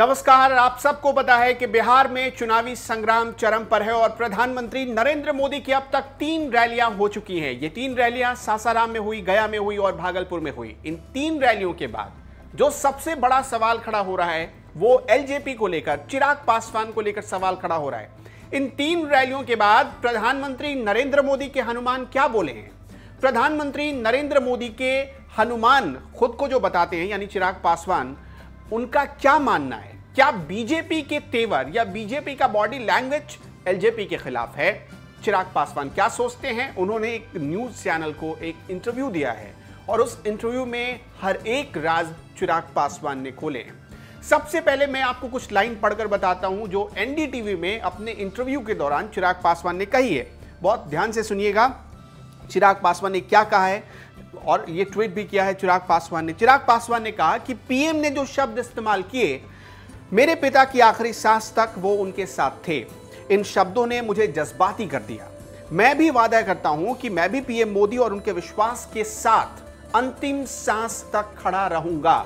नमस्कार। आप सबको पता है कि बिहार में चुनावी संग्राम चरम पर है और प्रधानमंत्री नरेंद्र मोदी की अब तक 3 रैलियां हो चुकी हैं। ये 3 रैलियां सासाराम में हुई, गया में हुई और भागलपुर में हुई। इन 3 रैलियों के बाद जो सबसे बड़ा सवाल खड़ा हो रहा है वो एलजेपी को लेकर, चिराग पासवान को लेकर सवाल खड़ा हो रहा है। इन 3 रैलियों के बाद प्रधानमंत्री नरेंद्र मोदी के हनुमान क्या बोले हैं? प्रधानमंत्री नरेंद्र मोदी के हनुमान खुद को जो बताते हैं, यानी चिराग पासवान, उनका क्या मानना है? क्या बीजेपी के तेवर या बीजेपी का बॉडी लैंग्वेज एलजेपी के खिलाफ है? चिराग पासवान क्या सोचते हैं? उन्होंने एक न्यूज चैनल को एक इंटरव्यू दिया है और उस इंटरव्यू में हर एक राज चिराग पासवान ने खोले हैं। सबसे पहले मैं आपको कुछ लाइन पढ़कर बताता हूं जो एनडीटीवी में अपने इंटरव्यू के दौरान चिराग पासवान ने कही है। बहुत ध्यान से सुनिएगा चिराग पासवान ने क्या कहा है और ये ट्वीट भी किया है चिराग पासवान ने। चिराग पासवान ने कहा कि पीएम ने जो शब्द इस्तेमाल किए, मेरे पिता की आखिरी सांस तक वो उनके साथ थे, इन शब्दों ने मुझे जज्बाती कर दिया। मैं भी वादा करता हूं कि मैं भी पीएम मोदी और उनके विश्वास के साथ अंतिम सांस तक खड़ा रहूंगा।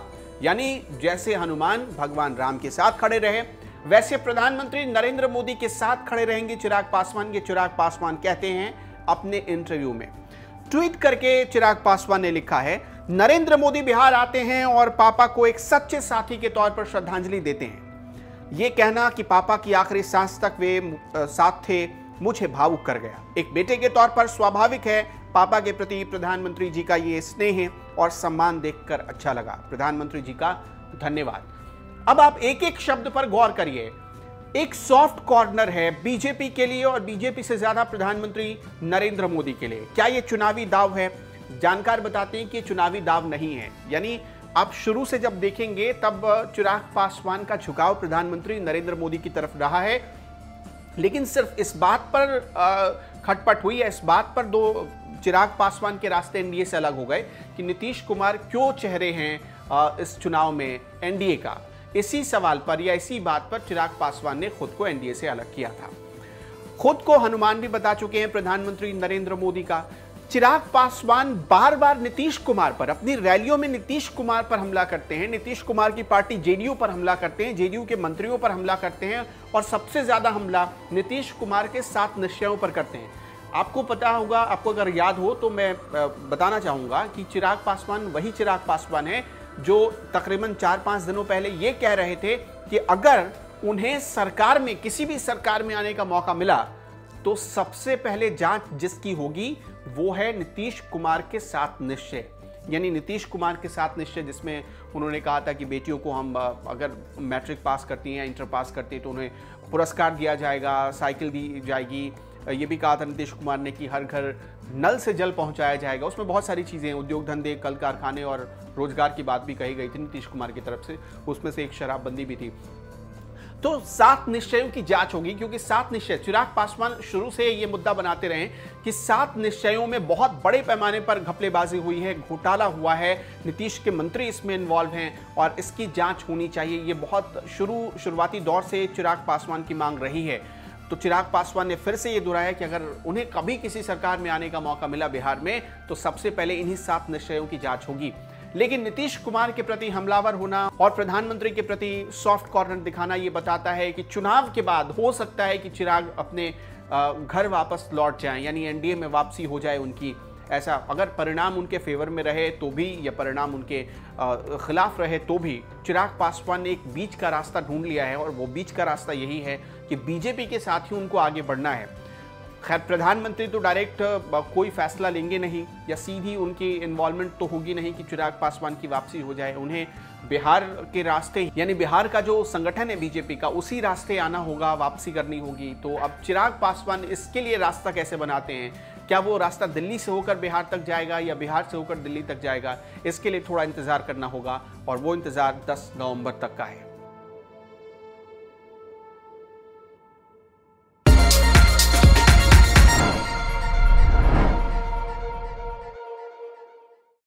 यानी जैसे हनुमान भगवान राम के साथ खड़े रहे, वैसे प्रधानमंत्री नरेंद्र मोदी के साथ खड़े रहेंगे चिराग पासवान। के चिराग पासवान कहते हैं अपने इंटरव्यू में। ट्वीट करके चिराग पासवान ने लिखा है, नरेंद्र मोदी बिहार आते हैं और पापा को एक सच्चे साथी के तौर पर श्रद्धांजलि देते हैं। ये कहना कि पापा की आखिरी सांस तक वे साथ थे मुझे भावुक कर गया। एक बेटे के तौर पर स्वाभाविक है, पापा के प्रति प्रधानमंत्री जी का ये स्नेह और सम्मान देखकर अच्छा लगा। प्रधानमंत्री जी का धन्यवाद। अब आप एक एक शब्द पर गौर करिए। एक सॉफ्ट कॉर्नर है बीजेपी के लिए और बीजेपी से ज्यादा प्रधानमंत्री नरेंद्र मोदी के लिए। क्या ये चुनावी दाव है? जानकार बताते हैं कि चुनावी दाव नहीं है। यानी आप शुरू से जब देखेंगे तब चिराग पासवान का झुकाव प्रधानमंत्री नरेंद्र मोदी की तरफ रहा है, लेकिन सिर्फ इस बात पर खटपट हुई है, इस बात पर दो चिराग पासवान के रास्ते एनडीए से अलग हो गए कि नीतीश कुमार क्यों चेहरे हैं इस चुनाव में एनडीए का। इसी सवाल पर या इसी बात पर चिराग पासवान ने खुद को एनडीए से अलग किया था। खुद को हनुमान भी बता चुके हैं प्रधानमंत्री नरेंद्र मोदी का। चिराग पासवान बार बार नीतीश कुमार पर, अपनी रैलियों में नीतीश कुमार पर हमला करते हैं, नीतीश कुमार की पार्टी जेडीयू पर हमला करते हैं, जेडीयू के मंत्रियों पर हमला करते हैं और सबसे ज्यादा हमला नीतीश कुमार के साथ निश्चयों पर करते हैं। आपको पता होगा, आपको अगर याद हो तो मैं बताना चाहूंगा कि चिराग पासवान वही चिराग पासवान है जो तकरीबन 4-5 दिनों पहले ये कह रहे थे कि अगर उन्हें सरकार में, किसी भी सरकार में आने का मौका मिला तो सबसे पहले जांच जिसकी होगी वो है नीतीश कुमार के साथ निश्चय। यानी नीतीश कुमार के साथ निश्चय जिसमें उन्होंने कहा था कि बेटियों को हम अगर मैट्रिक पास करती हैं या इंटर पास करती हैं तो उन्हें पुरस्कार दिया जाएगा, साइकिल दी जाएगी। ये भी कहा था नीतीश कुमार ने कि हर घर नल से जल पहुंचाया जाएगा। उसमें बहुत सारी चीज़ें, उद्योग धंधे, कल कारखाने और रोजगार की बात भी कही गई थी नीतीश कुमार की तरफ से, उसमें से एक शराबबंदी भी थी। तो 7 निश्चयों की जांच होगी, क्योंकि 7 निश्चय, चिराग पासवान शुरू से ये मुद्दा बनाते रहे कि 7 निश्चयों में बहुत बड़े पैमाने पर घपलेबाजी हुई है, घोटाला हुआ है, नीतीश के मंत्री इसमें इन्वॉल्व हैं और इसकी जांच होनी चाहिए। ये बहुत शुरुआती दौर से चिराग पासवान की मांग रही है। तो चिराग पासवान ने फिर से ये दोहराया कि अगर उन्हें कभी किसी सरकार में आने का मौका मिला बिहार में तो सबसे पहले इन्हीं 7 निश्चयों की जांच होगी। लेकिन नीतीश कुमार के प्रति हमलावर होना और प्रधानमंत्री के प्रति सॉफ्ट कॉर्नर दिखाना ये बताता है कि चुनाव के बाद हो सकता है कि चिराग अपने घर वापस लौट जाएं, यानी एनडीए में वापसी हो जाए उनकी। ऐसा अगर परिणाम उनके फेवर में रहे तो भी या परिणाम उनके खिलाफ रहे तो भी चिराग पासवान ने एक बीच का रास्ता ढूंढ लिया है और वो बीच का रास्ता यही है कि बीजेपी के साथ ही उनको आगे बढ़ना है। खैर, प्रधानमंत्री तो डायरेक्ट कोई फैसला लेंगे नहीं या सीधी उनकी इन्वॉल्वमेंट तो होगी नहीं कि चिराग पासवान की वापसी हो जाए। उन्हें बिहार के रास्ते, यानी बिहार का जो संगठन है बीजेपी का, उसी रास्ते आना होगा, वापसी करनी होगी। तो अब चिराग पासवान इसके लिए रास्ता कैसे बनाते हैं? क्या वो रास्ता दिल्ली से होकर बिहार तक जाएगा या बिहार से होकर दिल्ली तक जाएगा? इसके लिए थोड़ा इंतज़ार करना होगा और वो इंतज़ार 10 नवंबर तक का है।